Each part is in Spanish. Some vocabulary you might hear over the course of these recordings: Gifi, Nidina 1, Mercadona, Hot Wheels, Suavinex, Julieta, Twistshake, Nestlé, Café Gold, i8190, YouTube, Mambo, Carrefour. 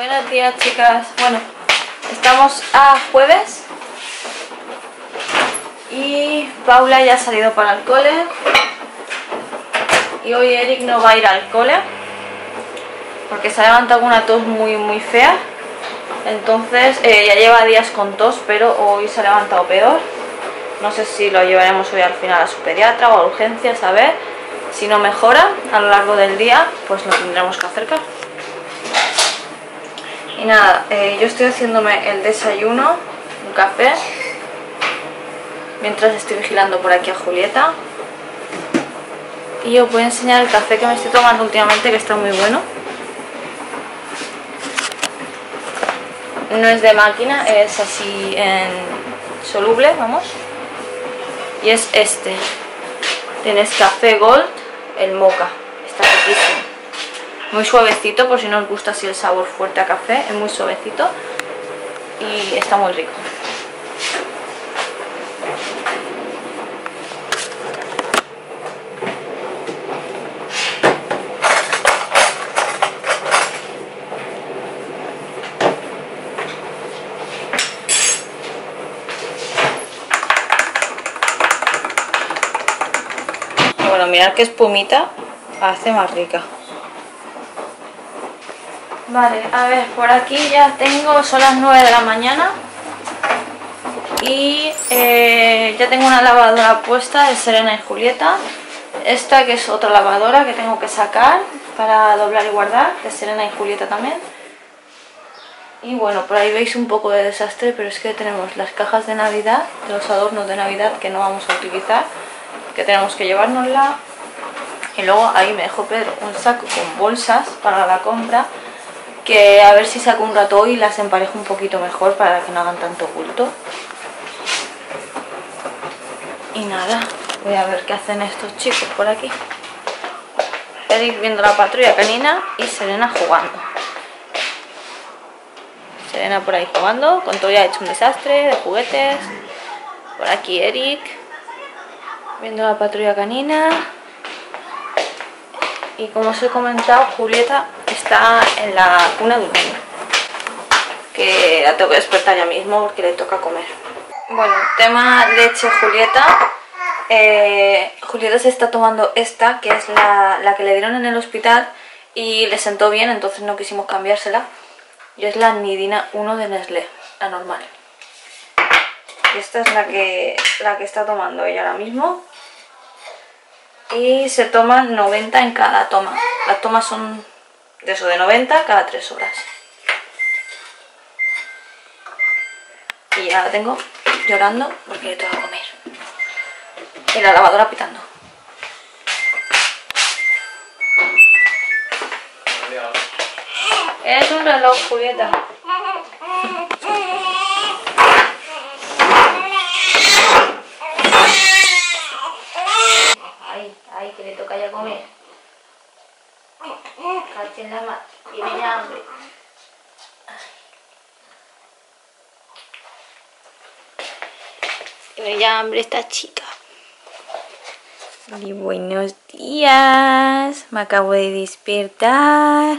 Buenos días, chicas. Bueno, estamos a jueves y Paula ya ha salido para el cole y hoy Eric no va a ir al cole porque se ha levantado con una tos muy fea. Entonces ya lleva días con tos, pero hoy se ha levantado peor. No sé si lo llevaremos hoy al final a su pediatra o a urgencias, a ver. Si no mejora a lo largo del día, pues lo tendremos que acercar. Y nada, yo estoy haciéndome el desayuno, un café, mientras estoy vigilando por aquí a Julieta. Y os voy a enseñar el café que me estoy tomando últimamente, que está muy bueno. No es de máquina, es así en soluble, vamos. Y es este. Tienes Café Gold, el moca, está riquísimo, muy suavecito, por si no os gusta así el sabor fuerte a café, es muy suavecito y está muy rico. Mirad qué espumita hace más rica. Vale, a ver, por aquí ya tengo, son las 9 de la mañana y ya tengo una lavadora puesta de Serena y Julieta. Esta que es otra lavadora que tengo que sacar para doblar y guardar, de Serena y Julieta también. Y bueno, por ahí veis un poco de desastre, pero es que tenemos las cajas de Navidad, de los adornos de Navidad que no vamos a utilizar, que tenemos que llevárnosla. Y luego ahí me dejó Pedro un saco con bolsas para la compra, que a ver si saco un rato y las emparejo un poquito mejor para que no hagan tanto bulto. Y nada, voy a ver qué hacen estos chicos por aquí. Eric viendo la patrulla canina y Serena jugando. Serena por ahí jugando, con todo ya hecho un desastre de juguetes. Por aquí Eric viendo la patrulla canina. Y como os he comentado, Julieta está en la cuna durmiendo, que la tengo que despertar ya mismo porque le toca comer. Bueno, tema leche Julieta. Julieta se está tomando esta, que es la que le dieron en el hospital y le sentó bien, entonces no quisimos cambiársela. Y es la Nidina 1 de Nestlé, la normal. Y esta es la que está tomando ella ahora mismo. Y se toman 90 en cada toma. Las tomas son de eso, de 90 cada 3 horas. Y ya la tengo llorando porque le tengo que comer. Y la lavadora pitando. Es un reloj, Julieta. Que le toca ya comer. Cache en la mano. Tiene ya hambre. Tiene ya hambre esta chica. Y buenos días. Me acabo de despertar.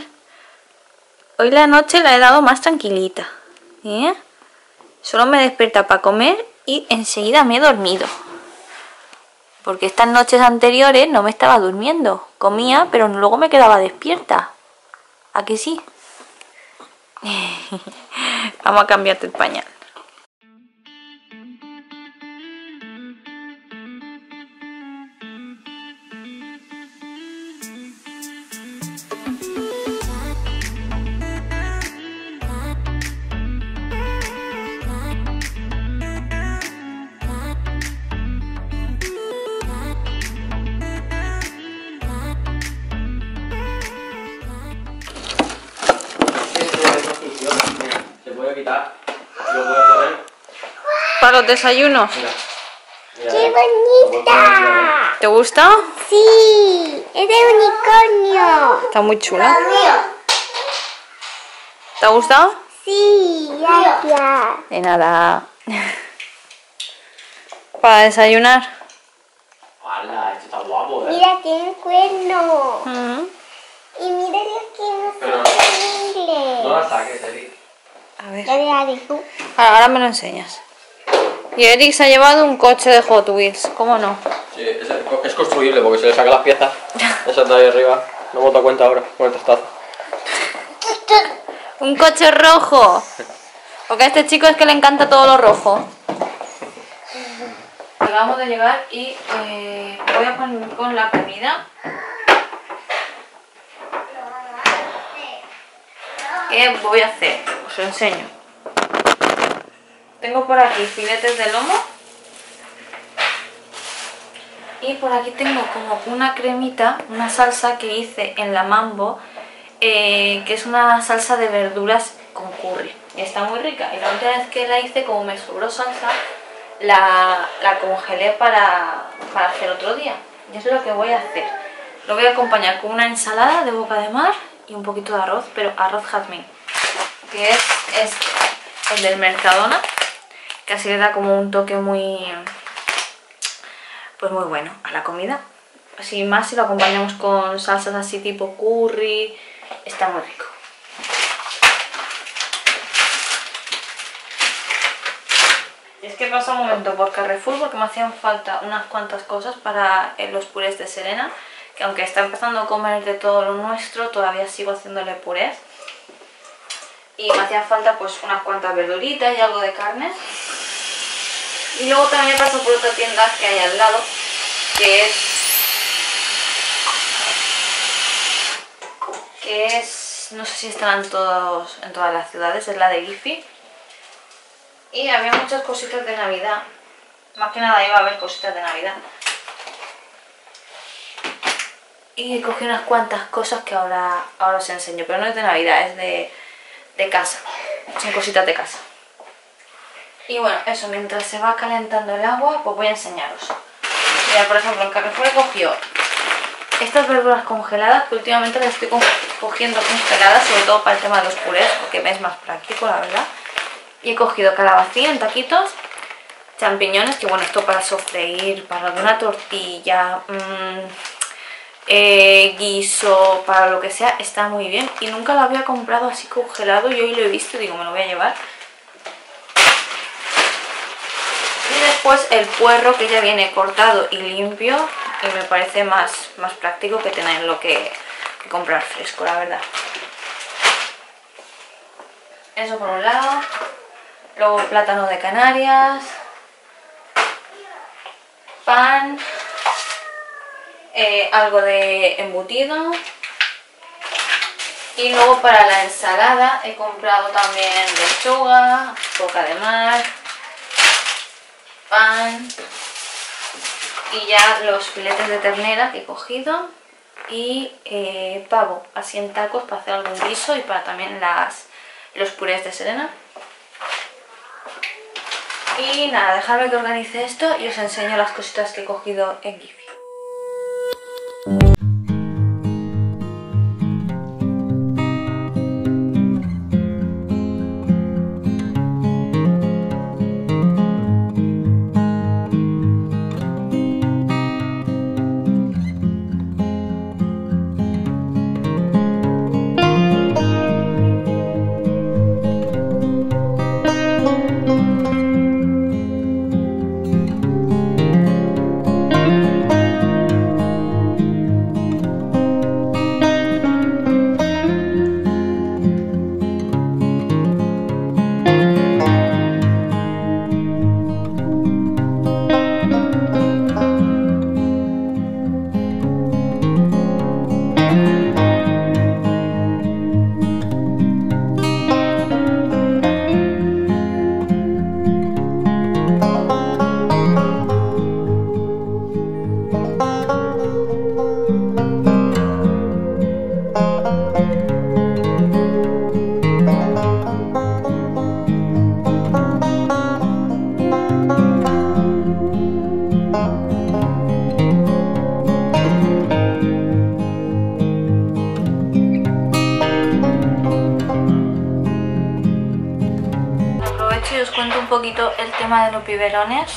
Hoy la noche la he dado más tranquilita. Solo me despierta para comer y enseguida me he dormido. Porque estas noches anteriores no me estaba durmiendo. Comía, pero luego me quedaba despierta. ¿A que sí? Vamos a cambiarte el pañal. Para los desayunos. Mira. ¡Qué bonita! ¿Te gusta? Sí, es de unicornio. Está muy chula. ¿Te ha gustado? Sí, gracias. De nada. Para desayunar. ¡Hala! Esto está guapo, ¿eh? Mira, tiene un cuerno. Y mira los que no se chicle. No la saques, Eric. A ver. Ahora me lo enseñas. Y Eric se ha llevado un coche de Hot Wheels, ¿cómo no? Sí, es construible porque se le saca las piezas. Esa está ahí arriba. No me he dado cuenta ahora con el tostazo. Un coche rojo. Porque a este chico es que le encanta todo lo rojo. Acabamos de llegar y voy a poner con la comida. ¿Qué voy a hacer? Os lo enseño. Tengo por aquí filetes de lomo. Y por aquí tengo como una cremita, una salsa que hice en la Mambo, que es una salsa de verduras con curry. Y está muy rica. Y la última vez que la hice, como me sobró salsa, la congelé para hacer otro día. Y eso es lo que voy a hacer. Lo voy a acompañar con una ensalada de boca de mar y un poquito de arroz, pero arroz jazmín, que es este, el del Mercadona, que así le da como un toque muy... pues muy bueno a la comida. Así más si lo acompañamos con salsas así tipo curry, está muy rico. Y es que pasé un momento por Carrefour porque me hacían falta unas cuantas cosas para los purés de Serena, que aunque está empezando a comer de todo lo nuestro, todavía sigo haciéndole purés. Y me hacían falta pues unas cuantas verduritas y algo de carne. Y luego también paso por otra tienda que hay al lado, que es no sé si estarán en todas las ciudades, es la de Gifi. Y había muchas cositas de Navidad, más que nada iba a haber cositas de Navidad. Y cogí unas cuantas cosas que ahora os enseño, pero no es de Navidad, es de casa, son cositas de casa. Y bueno, eso, mientras se va calentando el agua, pues voy a enseñaros. Mira, por ejemplo, en Carrefour he cogido estas verduras congeladas, que últimamente las estoy cogiendo congeladas, sobre todo para el tema de los purés, porque me es más práctico, la verdad. Y he cogido calabacín en taquitos, champiñones, que bueno, esto para sofreír, para una tortilla, guiso, para lo que sea, está muy bien. Y nunca lo había comprado así congelado, yo hoy lo he visto, digo, me lo voy a llevar. Después el puerro, que ya viene cortado y limpio, y me parece más práctico que tenerlo que comprar fresco, la verdad. Eso por un lado. Luego plátano de Canarias, pan, algo de embutido. Y luego para la ensalada he comprado también lechuga, boca de mar, pan y ya los filetes de ternera que he cogido y pavo, así en tacos para hacer algún guiso y para también los purés de Serena. Y nada, dejadme que organice esto y os enseño las cositas que he cogido en Gifi. El tema de los biberones,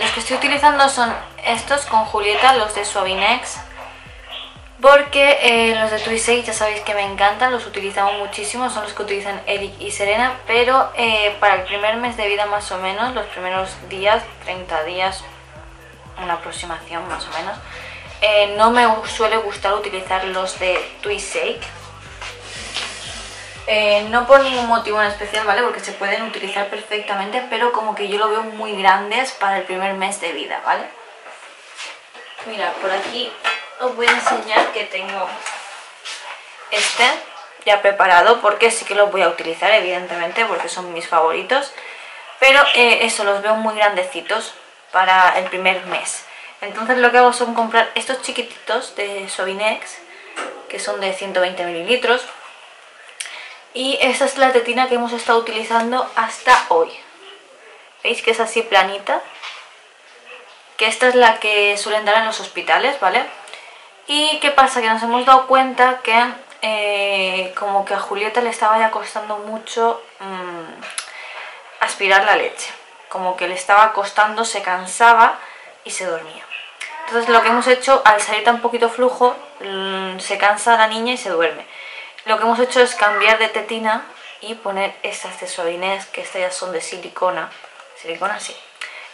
los que estoy utilizando son estos con Julieta, los de Suavinex, porque los de Twistshake ya sabéis que me encantan, los utilizamos muchísimo, son los que utilizan Eric y Serena, pero para el primer mes de vida más o menos, los primeros días, 30 días, una aproximación más o menos, no me suele gustar utilizar los de Twistshake. No por ningún motivo en especial, ¿vale? Porque se pueden utilizar perfectamente, pero como que yo lo veo muy grandes para el primer mes de vida, ¿vale? Mira, por aquí os voy a enseñar que tengo este ya preparado, porque sí que los voy a utilizar, evidentemente, porque son mis favoritos. Pero eso, los veo muy grandecitos para el primer mes. Entonces lo que hago son comprar estos chiquititos de Suavinex, que son de 120 mililitros. Y esta es la tetina que hemos estado utilizando hasta hoy. ¿Veis que es así planita? Que esta es la que suelen dar en los hospitales, ¿vale? Y ¿qué pasa? Que nos hemos dado cuenta que como que a Julieta le estaba ya costando mucho aspirar la leche. Como que le estaba costando, se cansaba y se dormía. Entonces lo que hemos hecho, al salir tan poquito flujo, se cansa la niña y se duerme. Lo que hemos hecho es cambiar de tetina y poner estas de Suavinex, que estas ya son de silicona. Silicona, sí.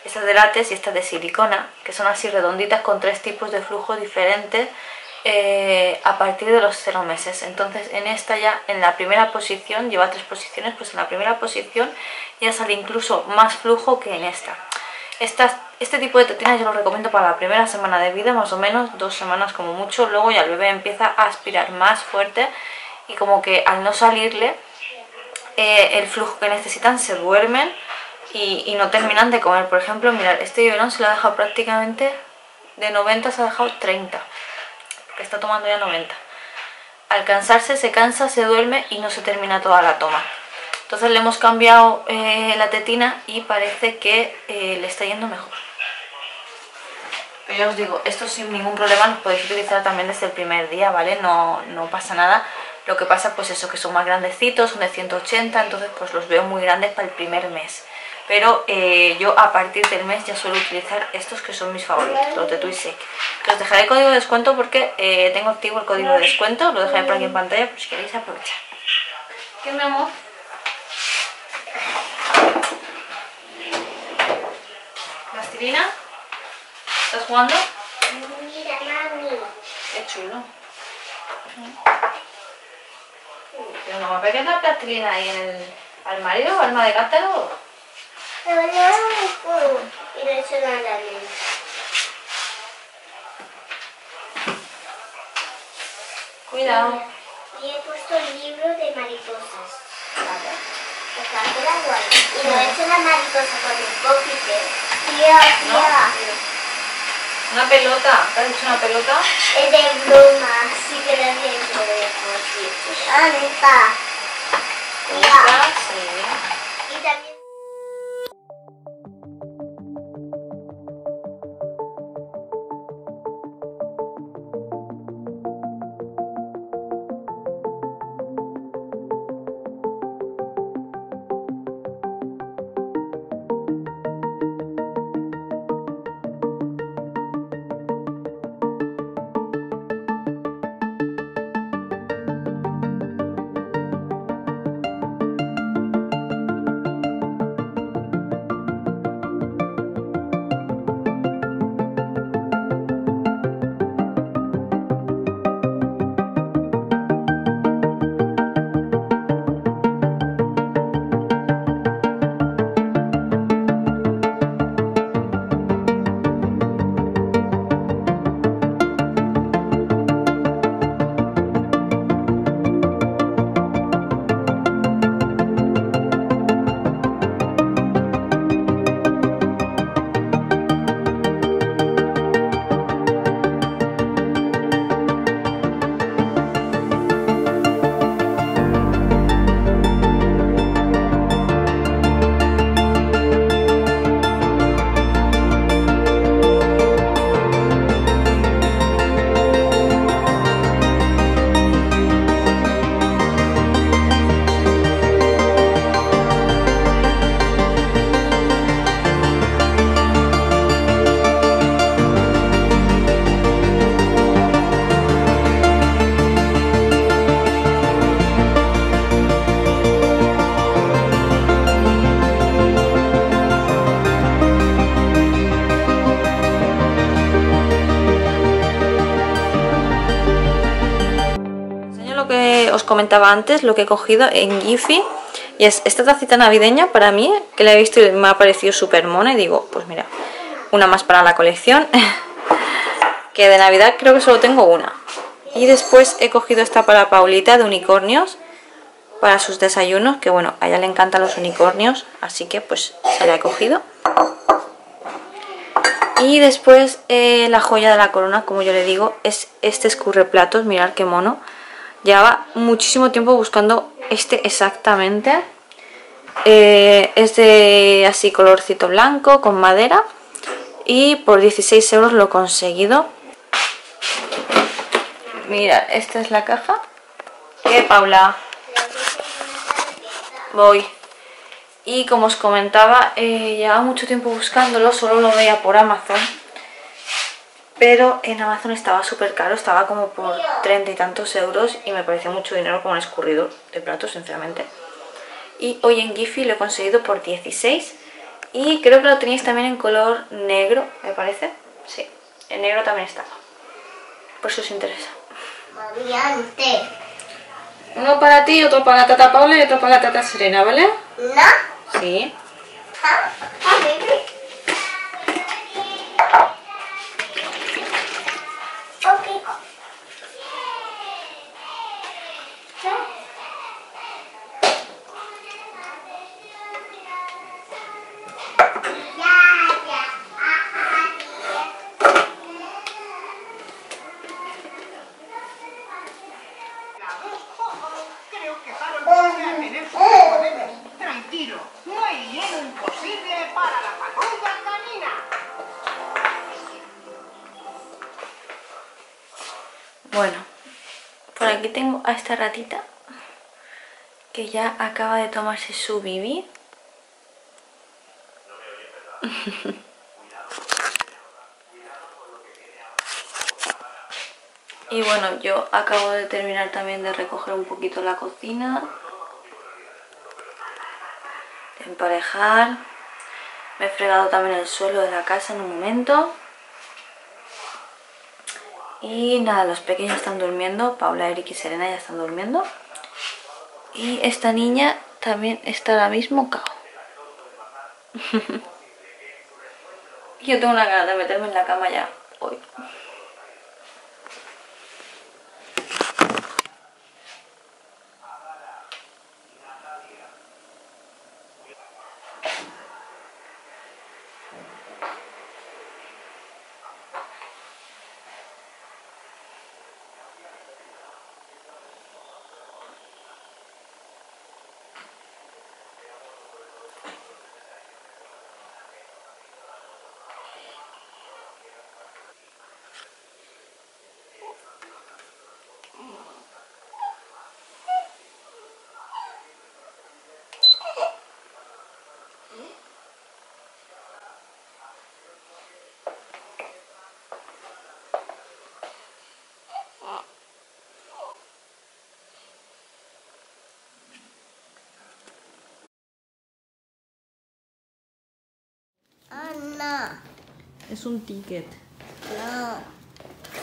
Estas de látex y estas de silicona, que son así redonditas con 3 tipos de flujo diferentes a partir de los 0 meses. Entonces en esta ya, en la primera posición, lleva 3 posiciones, pues en la primera posición ya sale incluso más flujo que en esta. Este tipo de tetinas yo lo recomiendo para la primera semana de vida, más o menos 2 semanas como mucho. Luego ya el bebé empieza a aspirar más fuerte. Y como que al no salirle el flujo que necesitan, se duermen y no terminan de comer. Por ejemplo, mirad, este biberón se lo ha dejado prácticamente de 90, se ha dejado 30, que está tomando ya 90. Al cansarse se cansa, se duerme y no se termina toda la toma. Entonces le hemos cambiado la tetina y parece que le está yendo mejor. Pero ya os digo, esto sin ningún problema los podéis utilizar también desde el primer día, ¿vale? No pasa nada. Lo que pasa, pues eso, que son más grandecitos, son de 180, entonces pues los veo muy grandes para el primer mes. Pero yo a partir del mes ya suelo utilizar estos que son mis favoritos, los de Twistshake. Los dejaré el código de descuento porque tengo activo el código de descuento, lo dejaré por aquí en pantalla por si queréis aprovechar. ¿Qué, mi amor? ¿Plastilina? ¿Estás jugando? Mira, mami. Qué chulo. Pero mamá, ¿por qué hay una plastilina ahí en el armario, alma de cántaro? No, no, y le echo la lana. Cuidado. Y he puesto el libro de mariposas. Vale. O sea, que la guardo. Y le echo la mariposa con el boquete. No. Una pelota. ¿Te has hecho una pelota? Es de broma, sí que la siento de... ¿Dónde está? Mira. Sí. Y también... os comentaba antes lo que he cogido en Gifi. Y es esta tacita navideña para mí, que la he visto y me ha parecido súper mona. Y digo, pues mira, una más para la colección. Que de Navidad creo que solo tengo una. Y después he cogido esta para Paulita, de unicornios, para sus desayunos, que bueno, a ella le encantan los unicornios, así que pues se la he cogido. Y después la joya de la corona, como yo le digo, es este escurreplatos. Mirad qué mono. Llevaba muchísimo tiempo buscando este exactamente. Es de así colorcito blanco con madera. Y por 16 euros lo he conseguido. Mira, esta es la caja. ¿Qué, Paula? Voy. Y como os comentaba, llevaba mucho tiempo buscándolo, solo lo veía por Amazon. Pero en Amazon estaba súper caro, estaba como por 30 y tantos euros. Y me pareció mucho dinero como un escurridor de platos, sinceramente. Y hoy en Gifi lo he conseguido por 16. Y creo que lo teníais también en color negro, me parece. Sí, en negro también estaba. Por si os interesa. Uno para ti, otro para la tata Paula y otro para la tata Serena, ¿vale? No. Sí. Bueno, por aquí tengo a esta ratita que ya acaba de tomarse su bibi. Y bueno, yo acabo de terminar también de recoger un poquito la cocina, de emparejar. Me he fregado también el suelo de la casa en un momento. Y nada, los pequeños están durmiendo, Paula, Eric y Serena ya están durmiendo. Y esta niña también está ahora mismo cao. Yo tengo una gana de meterme en la cama ya hoy. Es un ticket. No.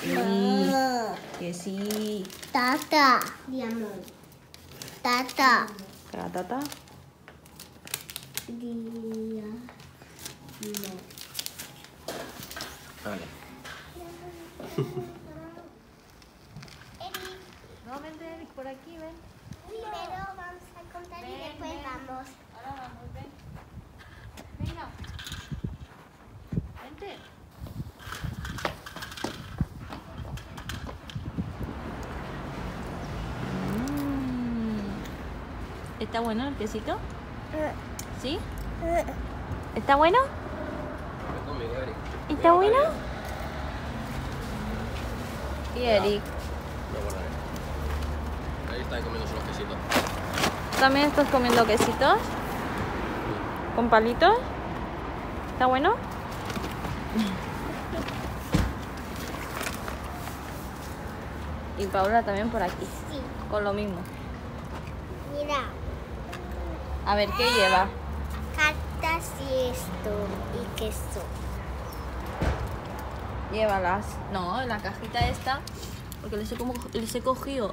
No. Que sí. Tata. Diamante. Tata. ¿Para tata? Día. No. Vale. Eric. No, vente, Eric, por aquí, ven. Primero vamos a contar y después vamos. Ahora vamos, ven. Venga. ¿Está bueno el quesito? ¿Sí? ¿Está bueno? ¿Está bueno? Y Eric. Ahí están comiendo los quesitos. ¿También estás comiendo quesitos? ¿Con palitos? ¿Está bueno? Y Paula también por aquí. Sí. Con lo mismo. Mira. A ver, ¿qué lleva? Cartas y esto. Y queso. Llévalas. No, en la cajita esta. Porque les he cogido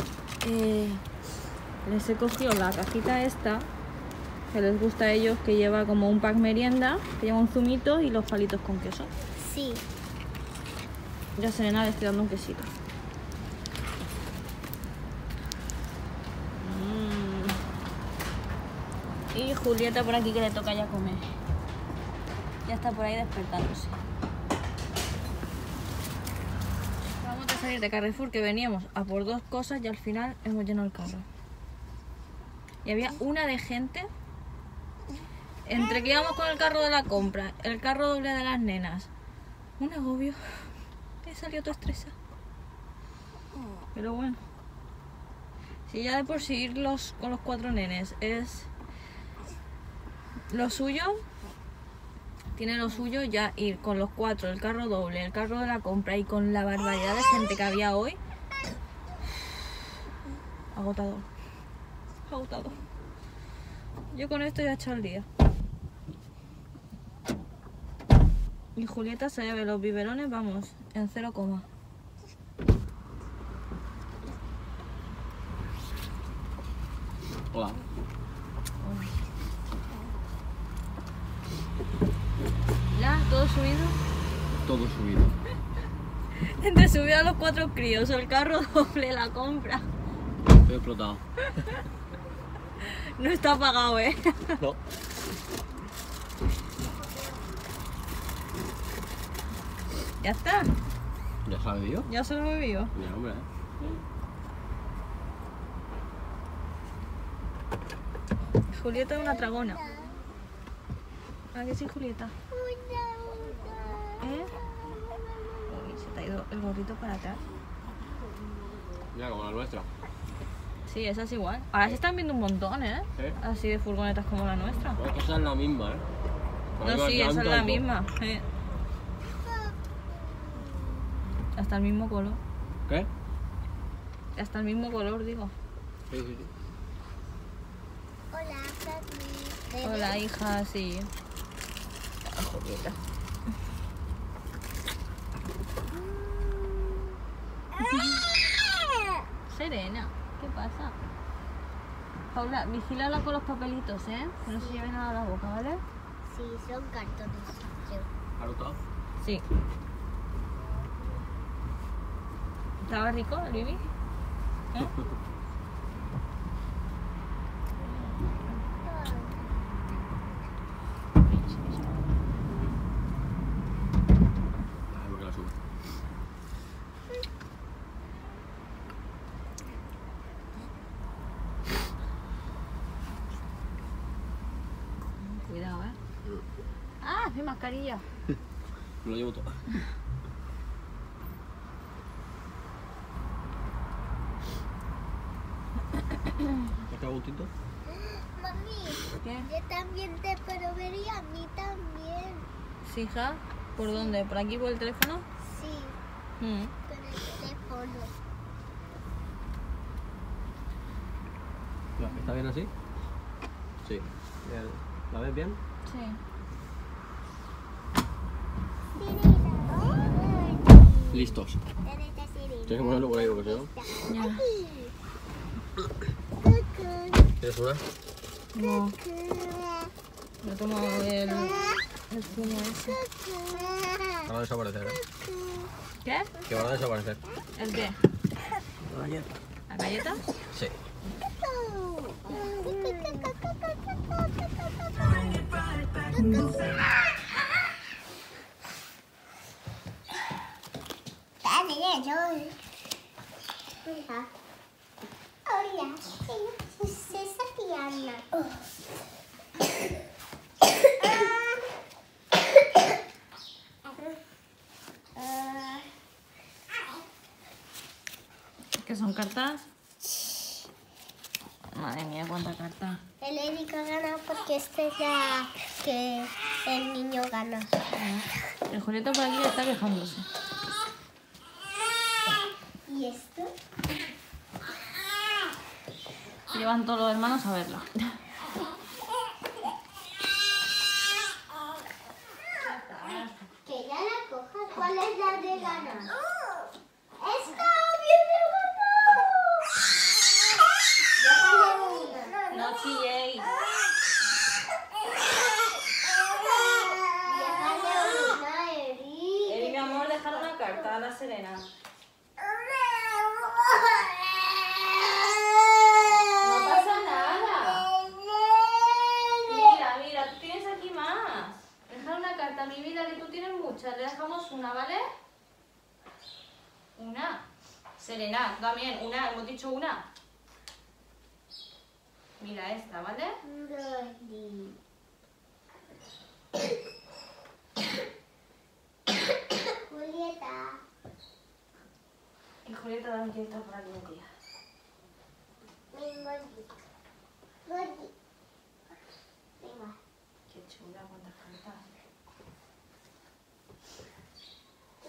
les he cogido la cajita esta que les gusta a ellos, que lleva como un pack merienda, que lleva un zumito y los palitos con queso. Sí. Ya Serena le estoy dando un quesito. Y Julieta por aquí, que le toca ya comer. Ya está por ahí despertándose. Vamos a salir de Carrefour, que veníamos a por dos cosas y al final hemos llenado el carro. Y había una de gente. Entre que íbamos con el carro de la compra, el carro doble de las nenas, un agobio. He salido toda estresada. Pero bueno, si ya de por sí ir con los cuatro nenes es lo suyo, tiene lo suyo, ya ir con los cuatro, el carro doble, el carro de la compra y con la barbaridad de gente que había hoy, agotador, agotador. Yo con esto ya he hecho el día. Y Julieta se lleve los biberones, vamos, en 0,0. Hola. ¿Todo subido? Todo subido. Entre subir a los cuatro críos, el carro doble, la compra. Estoy explotado. No está apagado, ¿eh? No. ¿Ya está? ¿Ya se lo bebió? ¿Ya se lo bebió? Mira, hombre, ¿eh? Julieta es una tragona. ¿A qué sí, Julieta? ¿Eh? Uy, se te ha ido el gorrito para atrás. Mira, como la nuestra. Sí, esa es igual. Ahora se están viendo un montón, ¿eh? ¿Eh? Así de furgonetas como la nuestra. No, esa es la misma, ¿eh? Como no, sí, esa es la misma. Hasta el mismo color. ¿Qué? Hasta el mismo color, digo. Sí, sí, sí. Hola, papi. Hola, hija, sí. Ah, Julieta. Serena, ¿qué pasa? Paula, vigílala con los papelitos, ¿eh? Que no se lleve nada a la boca, ¿vale? Sí, son cartones. ¿Cartón? Sí. ¿Estaba rico, Libby? ¿Eh? Mi mascarilla. Me lo llevo todo. ¿Te cago un tinto? Mami, ¿qué? Yo también te proveería, a mí también. ¿Sí, hija? ¿Por dónde? ¿Por aquí, por el teléfono? Sí. Por el teléfono. ¿Está bien así? Sí. ¿La ves bien? Sí. Listos. Tienes que ponerlo por ahí, porque si no. Ya. ¿Quieres una? No. Me tomo el zumo ese. Van a desaparecer, ¿eh? ¿Qué? Que van a desaparecer. ¿El qué? La galleta. ¿La galleta? Sí. Hola, soy Tatiana. ¿Qué son cartas? Madre mía, cuánta carta. El Erika gana porque esta es la que el niño gana. El Julieta por aquí está quejándose. ¿Y esto? Llevan todos los hermanos a verla. Que ya la coja. ¿Cuál es la de ganar? ¡Esta! ¡Viene el ganado! ¿vale? Una. Serena, también. Una, hemos dicho una. Mira esta, ¿vale? Julieta. Y Julieta también está por aquí, tía. Venga. Qué chula, cuántas cartas.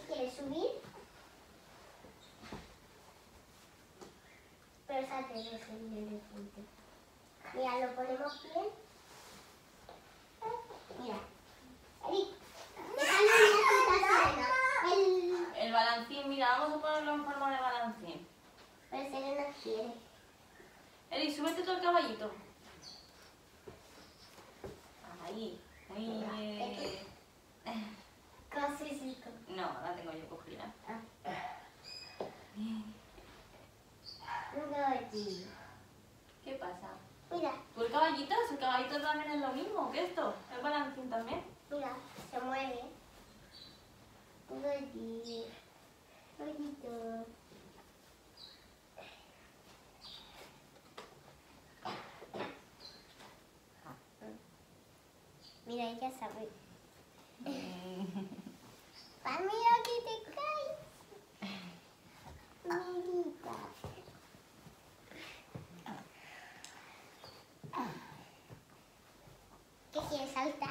¿Quieres subir? Pero esa te deja en el punto. Mira, lo ponemos bien. Mira. Eric, déjalo en la Serena. El balancín, mira, vamos a ponerlo en forma de balancín. Pero Serena quiere. Eric, súbete todo el caballito. Ahí. Muy bien. Casi sí. No, la tengo yo cogida. ¿Qué pasa? Mira. ¿Tú el caballito? ¿El caballito también es lo mismo que esto? ¿El balancín también? Mira, se mueve. Caballito. Mira, ella sabe. Pa' mira que te caes. Mirita. ¿Qué quieres saltar?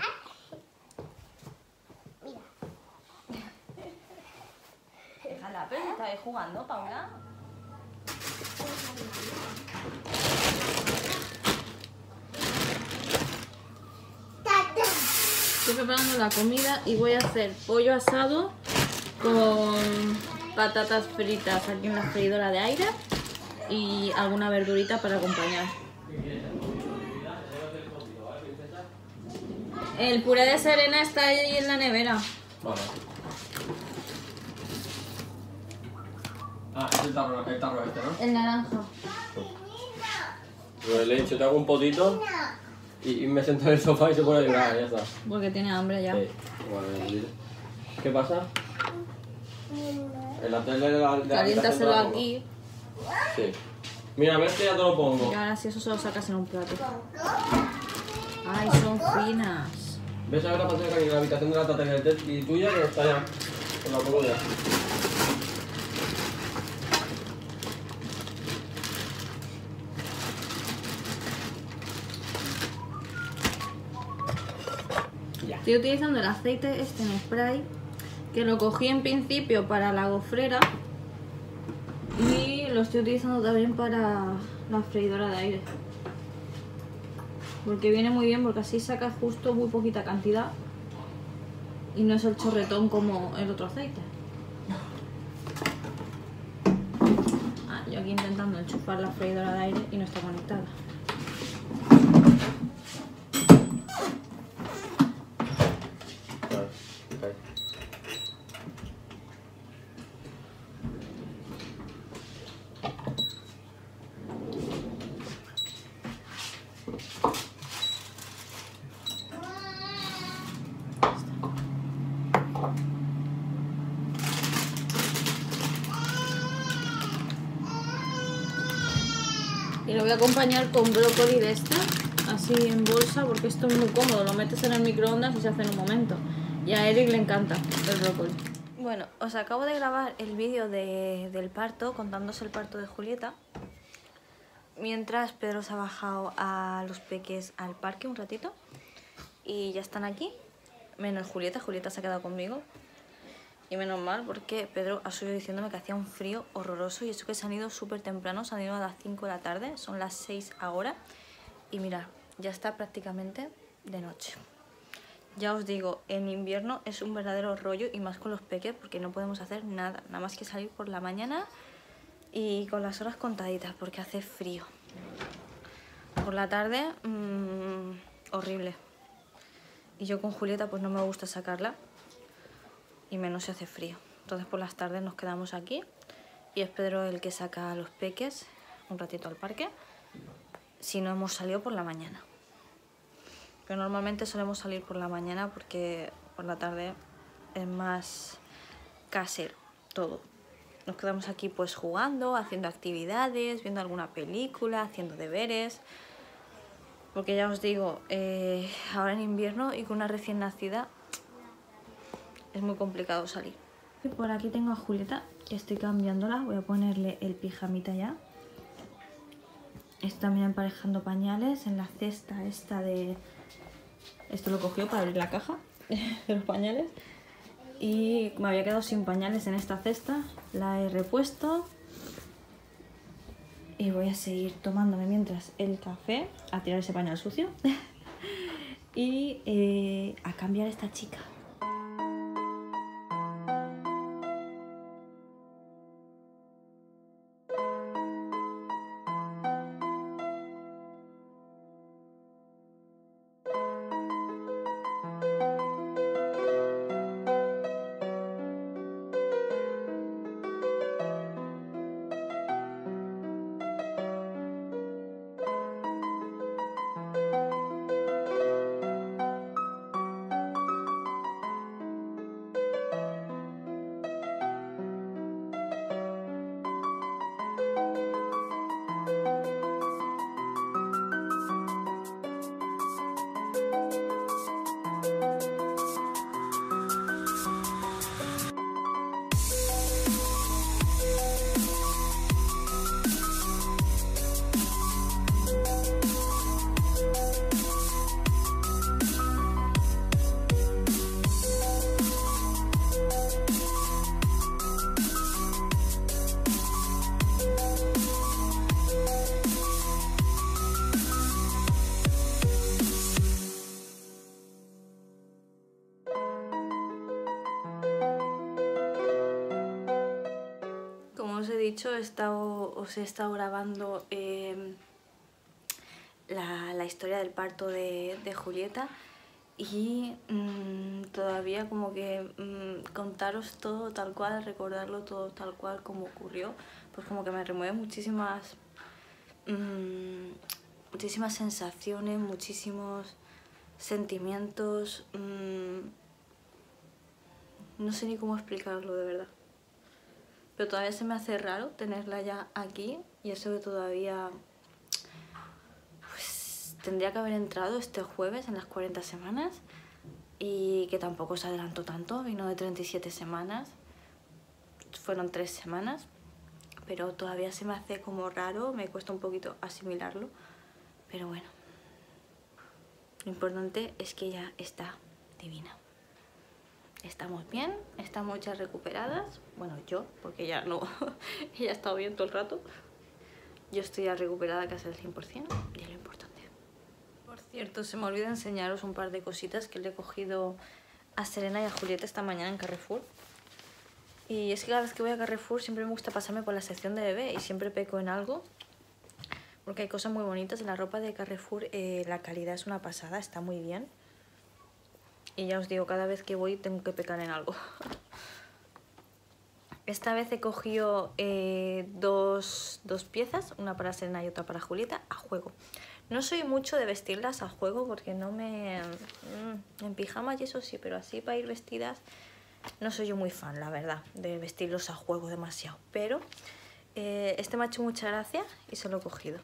Mira. Déjala, pero está ahí jugando, Paula. Estoy preparando la comida y voy a hacer pollo asado con patatas fritas aquí en la freidora de aire y alguna verdurita para acompañar. El puré de Serena está ahí en la nevera. Vale. Ah, es el tarro este, ¿no? El naranja. Pues le he dicho, te hago un potito. Y me siento en el sofá y se pone a llorar, ya está. Porque tiene hambre ya. Sí. Bueno, ¿qué pasa? En la tele de la... Caliéntaselo aquí. Sí. Mira, a ver si ya te lo pongo. Y ahora si eso se lo sacas en un plato. Ay, son finas. ¿Ves a ver la pantalla que hay en la habitación de la tata y tuya que está ya? Con la colonia. Estoy utilizando el aceite este en spray, que lo cogí en principio para la gofrera y lo estoy utilizando también para la freidora de aire. Porque viene muy bien, porque así saca justo muy poquita cantidad y no es el chorretón como el otro aceite. Ah, yo aquí intentando enchufar la freidora de aire y no está conectada. Voy a acompañar con brócoli de esta, así en bolsa, porque esto es muy cómodo, lo metes en el microondas y se hace en un momento. Y a Eric le encanta el brócoli. Bueno, os acabo de grabar el vídeo del parto, contándose el parto de Julieta. Mientras Pedro se ha bajado a los peques al parque un ratito y ya están aquí, menos Julieta. Julieta se ha quedado conmigo y menos mal, porque Pedro ha subido diciéndome que hacía un frío horroroso y eso que se han ido súper temprano, se han ido a las 5 de la tarde, son las 6 ahora y mirad, ya está prácticamente de noche. Ya os digo, en invierno es un verdadero rollo y más con los peques porque no podemos hacer nada, nada más que salir por la mañana y con las horas contaditas porque hace frío. Por la tarde, horrible. Y yo con Julieta pues no me gusta sacarla. Y menos se hace frío. Entonces por las tardes nos quedamos aquí y es Pedro el que saca a los peques un ratito al parque si no hemos salido por la mañana. Pero normalmente solemos salir por la mañana porque por la tarde es más casero, todo. Nos quedamos aquí pues jugando, haciendo actividades, viendo alguna película, haciendo deberes. Porque ya os digo, ahora en invierno y con una recién nacida es muy complicado salir. Por aquí tengo a Julieta, que estoy cambiándola, voy a ponerle el pijamita ya. Estoy también emparejando pañales en la cesta esta de... Esto lo cogió para abrir la caja de los pañales. Y me había quedado sin pañales en esta cesta, la he repuesto. Y voy a seguir tomándome mientras el café, a tirar ese pañal sucio y a cambiar a esta chica. Os he estado grabando la historia del parto de Julieta y todavía como que contaros todo tal cual, recordarlo todo tal cual como ocurrió, pues como que me remueve muchísimas sensaciones, muchísimos sentimientos, no sé ni cómo explicarlo de verdad. Pero todavía se me hace raro tenerla ya aquí y eso que todavía pues, tendría que haber entrado este jueves en las 40 semanas y que tampoco se adelantó tanto, vino de 37 semanas, fueron 3 semanas, pero todavía se me hace como raro, me cuesta un poquito asimilarlo, pero bueno, lo importante es que ya está divina. Estamos bien, estamos ya recuperadas. Bueno, yo, porque ya no, ella ha estado bien todo el rato. Yo estoy ya recuperada casi al 100% y es lo importante. Por cierto, se me olvida enseñaros un par de cositas que le he cogido a Serena y a Julieta esta mañana en Carrefour. Y es que cada vez que voy a Carrefour siempre me gusta pasarme por la sección de bebé y siempre peco en algo. Porque hay cosas muy bonitas en la ropa de Carrefour, la calidad es una pasada, está muy bien. Y ya os digo, cada vez que voy tengo que pecar en algo. Esta vez he cogido dos piezas, una para Serena y otra para Julieta, a juego. No soy mucho de vestirlas a juego porque no me... en pijamas y eso sí, pero así para ir vestidas no soy yo muy fan, la verdad, de vestirlos a juego demasiado. Pero este me ha hecho mucha gracia y se lo he cogido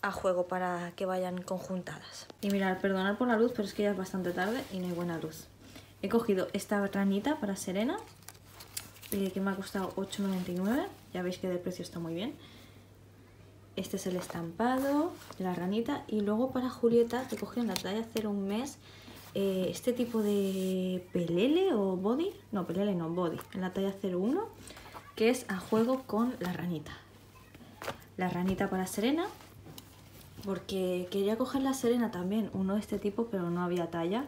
a juego para que vayan conjuntadas. Y mirad, perdonad por la luz, pero es que ya es bastante tarde y no hay buena luz. He cogido esta ranita para Serena, que me ha costado 8,99. Ya veis que de precio está muy bien. Este es el estampado, la ranita. Y luego para Julieta, que he cogido en la talla 01 mes, este tipo de pelele o body. No, pelele no, body. En la talla 01, que es a juego con la ranita. La ranita para Serena, porque quería coger la Serena también, uno de este tipo, pero no había talla.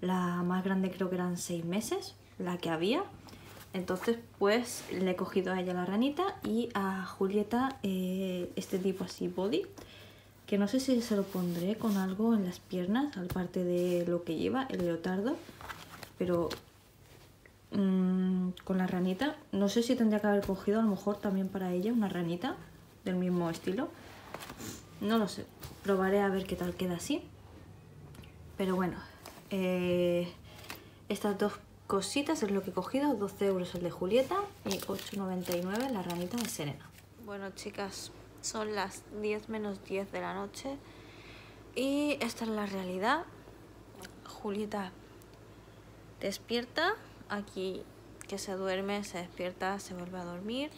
La más grande creo que eran 6 meses, la que había. Entonces pues le he cogido a ella la ranita y a Julieta este tipo así, body. Que no sé si se lo pondré con algo en las piernas, aparte de lo que lleva, el leotardo. Pero con la ranita, no sé si tendría que haber cogido a lo mejor también para ella una ranita del mismo estilo. No lo sé, probaré a ver qué tal queda así. Pero bueno, estas dos cositas es lo que he cogido, 12 euros el de Julieta y 8,99 la ranita de Serena. Bueno, chicas, son las 10 menos 10 de la noche y esta es la realidad. Julieta despierta, aquí que se duerme, se despierta, se vuelve a dormir.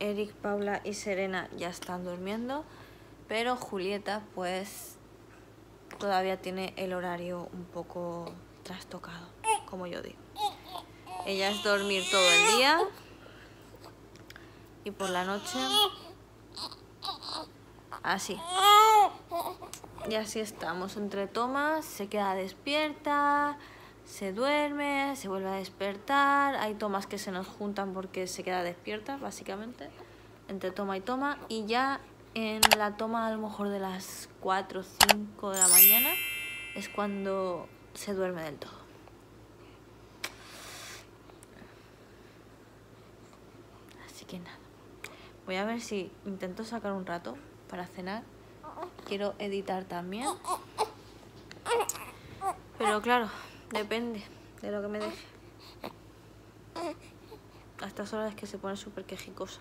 Eric, Paula y Serena ya están durmiendo, pero Julieta pues todavía tiene el horario un poco trastocado, como yo digo. Ella es dormir todo el día y por la noche así. Y así estamos, entre tomas, se queda despierta, se duerme, se vuelve a despertar. Hay tomas que se nos juntan porque se queda despierta, básicamente, entre toma y toma. Y ya en la toma a lo mejor de las 4 o 5 de la mañana es cuando se duerme del todo. Así que nada, voy a ver si intento sacar un rato para cenar. Quiero editar también, pero claro, depende de lo que me deje. A estas horas es que se pone súper quejicosa.